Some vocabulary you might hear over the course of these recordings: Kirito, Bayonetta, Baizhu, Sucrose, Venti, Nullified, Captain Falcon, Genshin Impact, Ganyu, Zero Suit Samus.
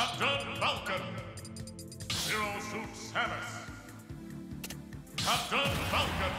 Captain Falcon. Zero Suit Samus. Captain Falcon.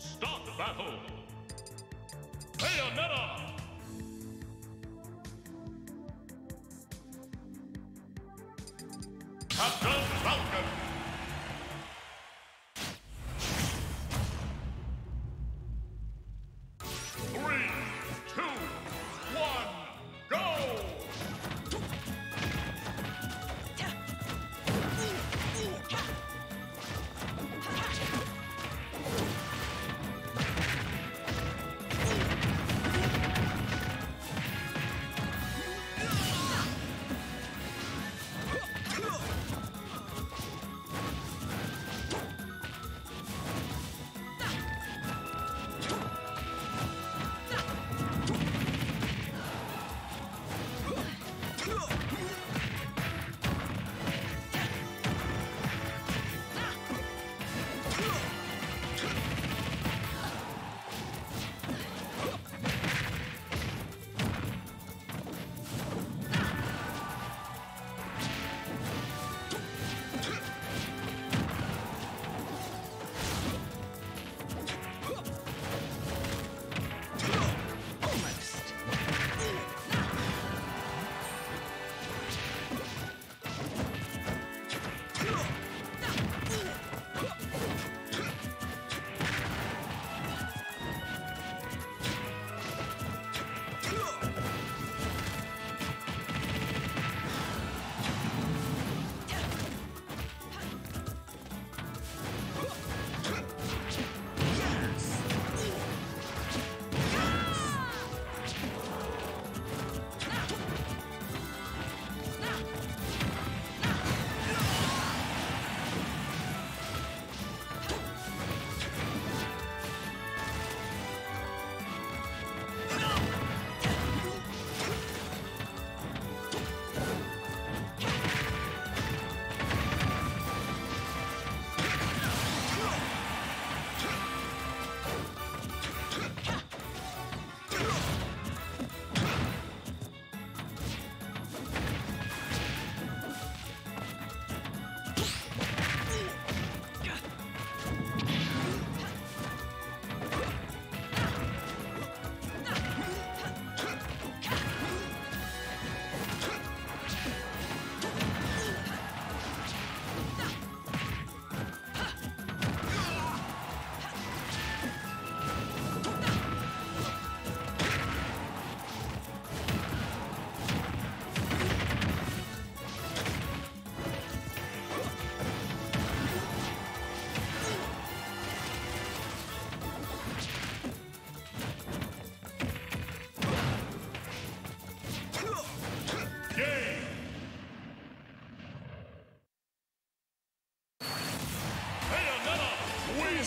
Start the battle! Bayonetta! Captain Falcon!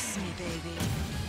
Kiss me, baby.